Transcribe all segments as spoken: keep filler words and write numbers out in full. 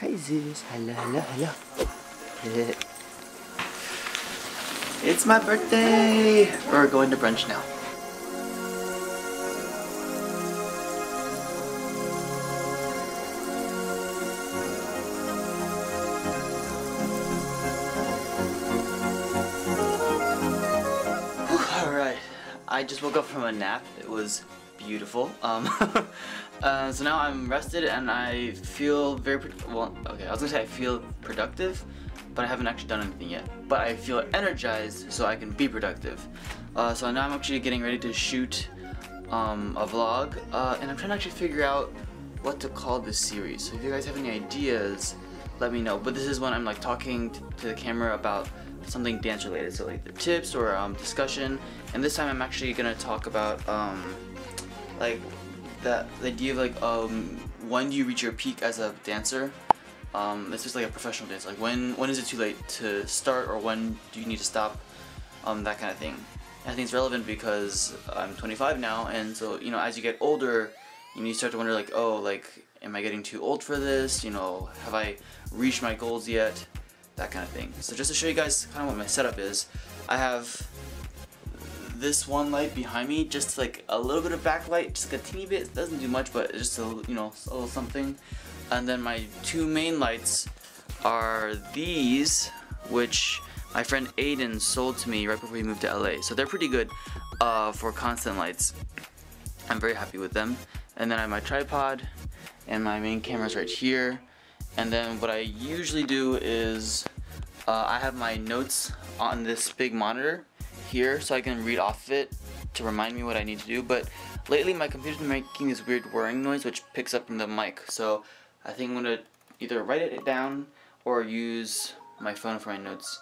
Hi Zeus, hello, hello, hello. It's my birthday! We're going to brunch now. Alright, I just woke up from a nap. It was beautiful. Um, uh, so now I'm rested and I feel very, well, okay, I was gonna say I feel productive, but I haven't actually done anything yet. But I feel energized so I can be productive. Uh, so now I'm actually getting ready to shoot um, a vlog, uh, and I'm trying to actually figure out what to call this series. So if you guys have any ideas, let me know. But this is when I'm like talking t to the camera about something dance related, so like the tips or um, discussion. And this time I'm actually gonna talk about um, like the, the idea of like um, when do you reach your peak as a dancer? Um, it's just like a professional dance. Like when when is it too late to start, or when do you need to stop? Um, that kind of thing. And I think it's relevant because I'm twenty-five now, and so you know, as you get older, you know, you start to wonder like, oh, like am I getting too old for this? You know, have I reached my goals yet? That kind of thing. So just to show you guys kind of what my setup is, I have this one light behind me, just like a little bit of backlight, just like a teeny bit. It doesn't do much, but it's just a, you know, a little something. And then my two main lights are these, which my friend Aiden sold to me right before he moved to L A. So they're pretty good uh, for constant lights. I'm very happy with them. And then I have my tripod, and my main camera's right here. And then what I usually do is uh, I have my notes on this big monitor here, so I can read off of it to remind me what I need to do. But lately my computer's been making this weird whirring noise which picks up from the mic, so I think I'm gonna either write it down or use my phone for my notes,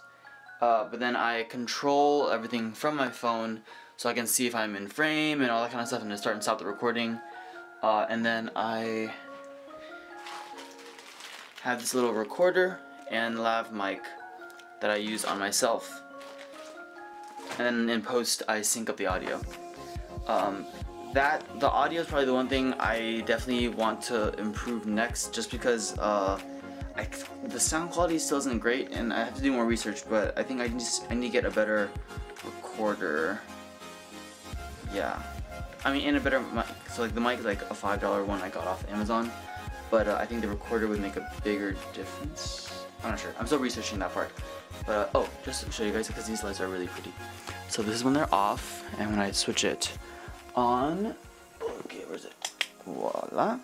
uh, but then I control everything from my phone so I can see if I'm in frame and all that kind of stuff, and to start and stop the recording, uh, and then I have this little recorder and lav mic that I use on myself. And then in post, I sync up the audio. Um, that the audio is probably the one thing I definitely want to improve next, just because uh, I, the sound quality still isn't great, and I have to do more research. But I think I just I need to get a better recorder. Yeah, I mean, and a better mic. So like the mic is like a five dollar one I got off Amazon, but uh, I think the recorder would make a bigger difference. I'm not sure. I'm still researching that part. But, uh, oh, just to show you guys, because these lights are really pretty. So this is when they're off, and when I switch it on, okay, where's it? Voila.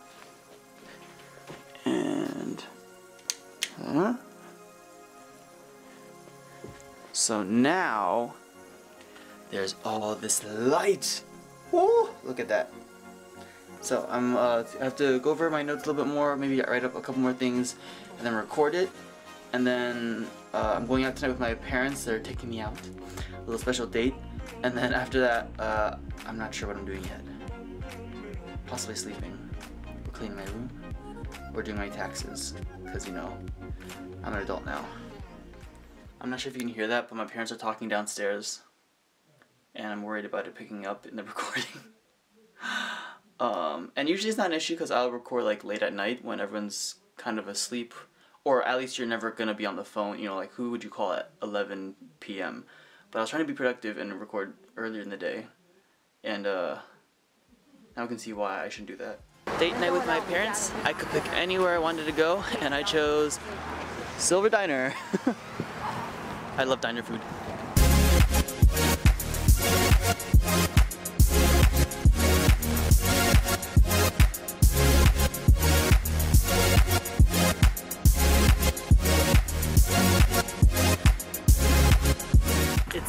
And, uh, so now, there's all this light. Woo, look at that. So I'm, uh, I have to go over my notes a little bit more, maybe write up a couple more things, and then record it. And then uh, I'm going out tonight with my parents. They're taking me out, a little special date. And then after that, uh, I'm not sure what I'm doing yet. Possibly sleeping, or cleaning my room, or doing my taxes, because you know, I'm an adult now. I'm not sure if you can hear that, but my parents are talking downstairs, and I'm worried about it picking up in the recording. um, and usually it's not an issue because I'll record like late at night when everyone's kind of asleep. Or at least you're never gonna be on the phone, you know, like who would you call at eleven P M? But I was trying to be productive and record earlier in the day. And uh, now I can see why I shouldn't do that. Date night with my parents. I could pick anywhere I wanted to go, and I chose Silver Diner. I love diner food.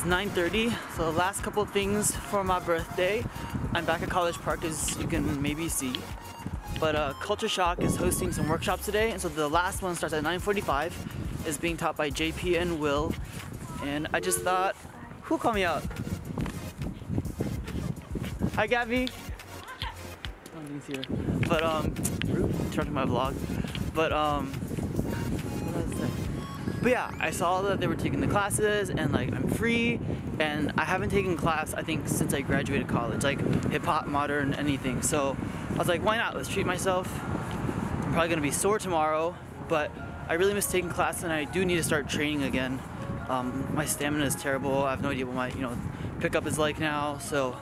nine thirty, so the last couple things for my birthday. I'm back at College Park, as you can maybe see, but uh, Culture Shock is hosting some workshops today, and so the last one starts at nine forty-five, is being taught by J P and Will, and I just thought, who called me out? Hi Gabby! I don't think it's here. But um, interrupting my vlog, but um, what did I say? But yeah, I saw that they were taking the classes, and like I'm free, and I haven't taken class I think since I graduated college, like hip hop, modern, anything. So I was like, why not? Let's treat myself. I'm probably gonna be sore tomorrow, but I really miss taking class, and I do need to start training again. Um, my stamina is terrible. I have no idea what my you know pickup is like now, so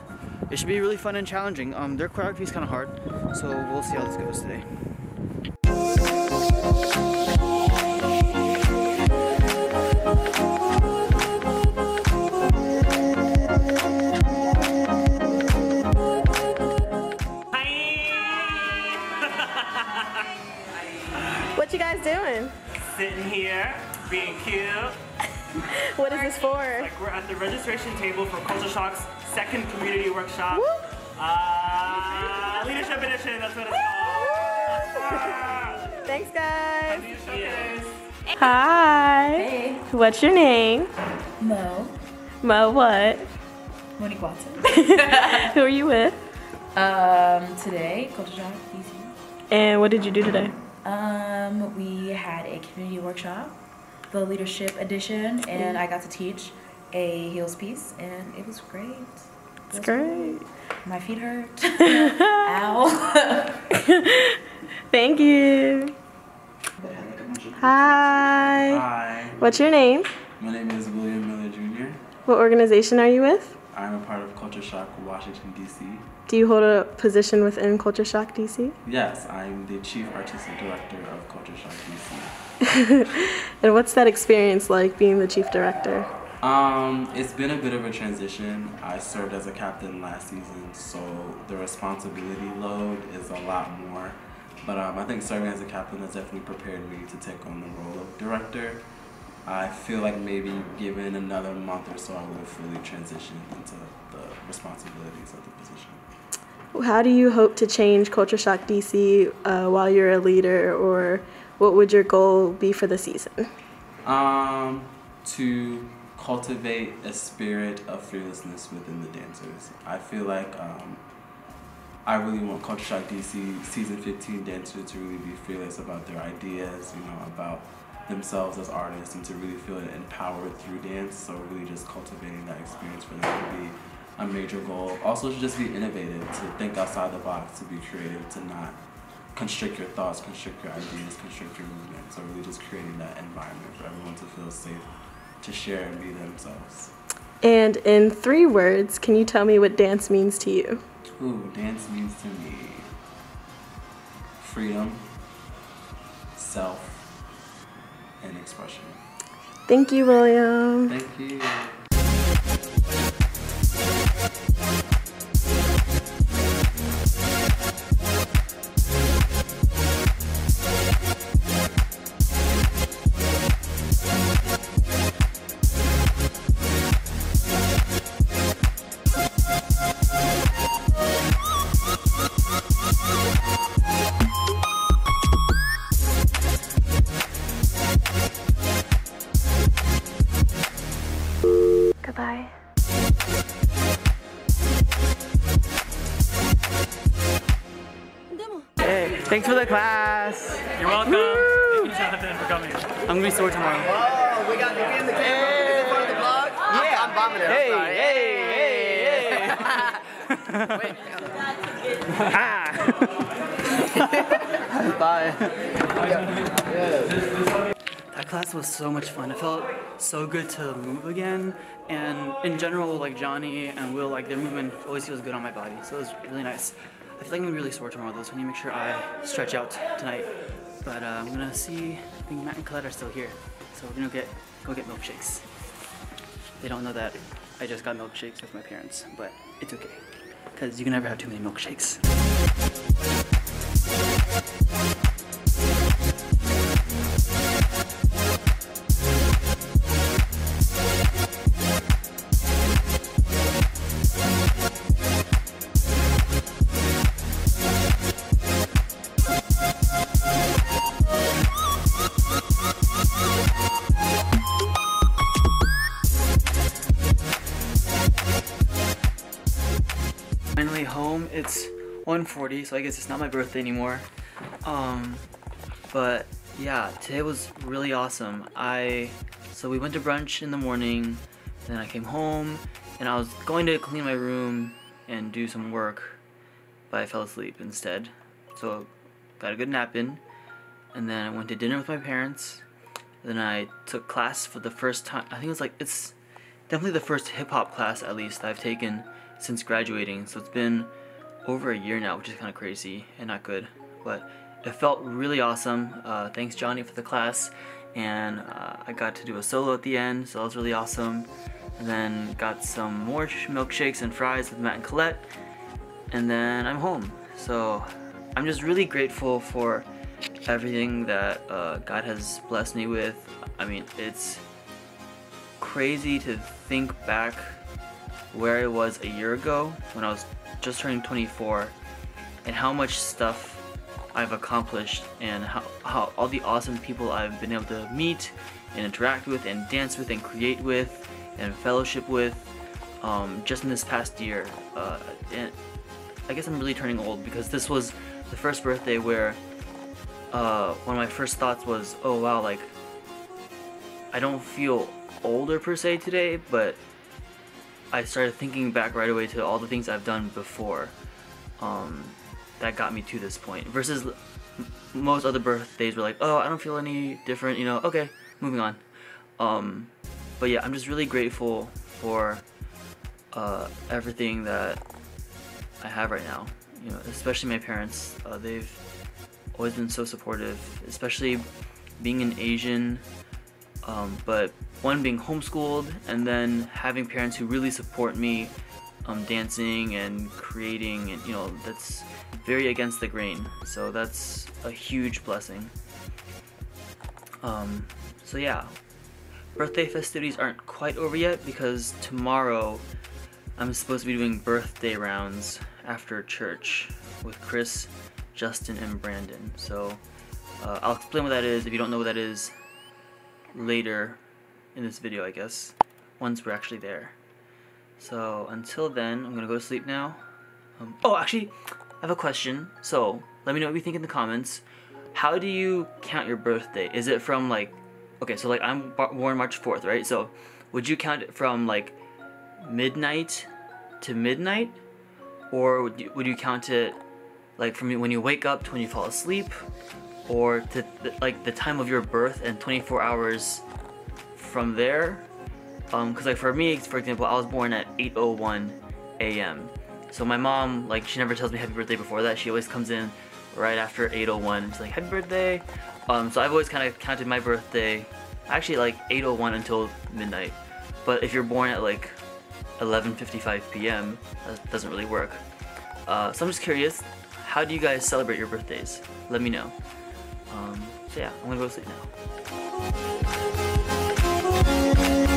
it should be really fun and challenging. Um, their choreography is kind of hard, so we'll see how this goes today. What you guys doing? Sitting here, being cute. What is this for? Like, we're at the registration table for Culture Shock's second community workshop. Uh, Leadership Edition, that's what it's called. Thanks, guys. Hi. Hey. What's your name? Mo. Mo what? Monique Watson. Who are you with? Um, today, Culture Shock D C. And what did you do today? Um, we had a community workshop, the Leadership Edition, and I got to teach a heels piece, and it was great. It it's was great. Cool. My feet hurt. Ow. Thank you. Hi. Hi. What's your name? My name is William Miller Junior What organization are you with? I'm a part of Culture Shock Washington D C. Do you hold a position within Culture Shock D C? Yes, I'm the Chief Artistic Director of Culture Shock D C. And what's that experience like, being the Chief Director? Um, it's been a bit of a transition. I served as a captain last season, so the responsibility load is a lot more. But um, I think serving as a captain has definitely prepared me to take on the role of director. I feel like maybe given another month or so, I would have fully transitioned into the responsibilities of the position. How do you hope to change Culture Shock D C uh, while you're a leader, or what would your goal be for the season? Um, to cultivate a spirit of fearlessness within the dancers. I feel like um, I really want Culture Shock D C Season fifteen dancers to really be fearless about their ideas, you know, about themselves as artists, and to really feel empowered through dance. So really just cultivating that experience for them would be a major goal. Also, to just be innovative, to think outside the box, to be creative, to not constrict your thoughts, constrict your ideas, constrict your movement. So really just creating that environment for everyone to feel safe, to share and be themselves. And in three words, can you tell me what dance means to you? Ooh, dance means to me freedom, self, and expression. Thank you, William. Thank you. Goodbye. Hey, thanks for the class. You're welcome. Woo! Thank you, Jonathan, for coming. I'm going to be sore tomorrow. Whoa, we got me in the camera. Hey. Is it part of the vlog? Yeah, I'm vomiting. Hey, hey, hey, hey. Bye. Yeah. That class was so much fun. It felt so good to move again, and in general, like Johnny and Will, like their movement always feels good on my body, so it was really nice. I feel like I'm gonna be really sore tomorrow though, so I need to make sure I stretch out tonight. But uh, I'm gonna see, I think Matt and Colette are still here, so we're gonna get, go get milkshakes. They don't know that I just got milkshakes with my parents, but it's okay, because you can never have too many milkshakes. Finally home. It's one forty, so I guess it's not my birthday anymore. Um, but yeah, today was really awesome. I so we went to brunch in the morning, then I came home, and I was going to clean my room and do some work, but I fell asleep instead. So got a good nap in, and then I went to dinner with my parents. Then I took class for the first time. I think it was like, it's definitely the first hip-hop class, at least, that I've taken since graduating. So it's been over a year now, which is kind of crazy and not good, but it felt really awesome. Uh, thanks, Johnny, for the class. And uh, I got to do a solo at the end, so that was really awesome. And then got some more milkshakes and fries with Matt and Colette. And then I'm home. So I'm just really grateful for everything that uh, God has blessed me with. I mean, it's crazy to think back where I was a year ago when I was just turning twenty-four and how much stuff I've accomplished and how, how all the awesome people I've been able to meet and interact with and dance with and create with and fellowship with um, just in this past year. Uh, and I guess I'm really turning old because this was the first birthday where Uh, one of my first thoughts was, oh wow, like, I don't feel older per se today, but I started thinking back right away to all the things I've done before um, that got me to this point. Versus most other birthdays were like, oh, I don't feel any different, you know, okay, moving on. Um, but yeah, I'm just really grateful for uh, everything that I have right now, you know, especially my parents. Uh, they've always been so supportive, especially being an Asian, um, but one, being homeschooled, and then having parents who really support me um, dancing and creating, and you know, that's very against the grain, so that's a huge blessing. Um, so yeah, birthday festivities aren't quite over yet because tomorrow I'm supposed to be doing birthday rounds after church with Chris, Justin, and Brandon. So uh, I'll explain what that is if you don't know what that is later in this video, I guess, once we're actually there. So until then, I'm gonna go to sleep now. Um, oh, actually, I have a question. So let me know what you think in the comments. How do you count your birthday? Is it from like, okay, so like I'm born March fourth, right? So would you count it from like midnight to midnight? Or would you, would you count it like from when you wake up to when you fall asleep, or to th like the time of your birth and twenty-four hours from there? Um, cause like for me, for example, I was born at eight oh one A M So my mom, like, she never tells me happy birthday before that. She always comes in right after eight oh one. She's like, happy birthday. Um, so I've always kind of counted my birthday, actually like eight oh one until midnight. But if you're born at like eleven fifty-five P M, that doesn't really work. Uh, so I'm just curious, how do you guys celebrate your birthdays? Let me know. Um, so yeah, I'm gonna go sleep now.